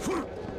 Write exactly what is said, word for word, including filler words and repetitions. Fuck!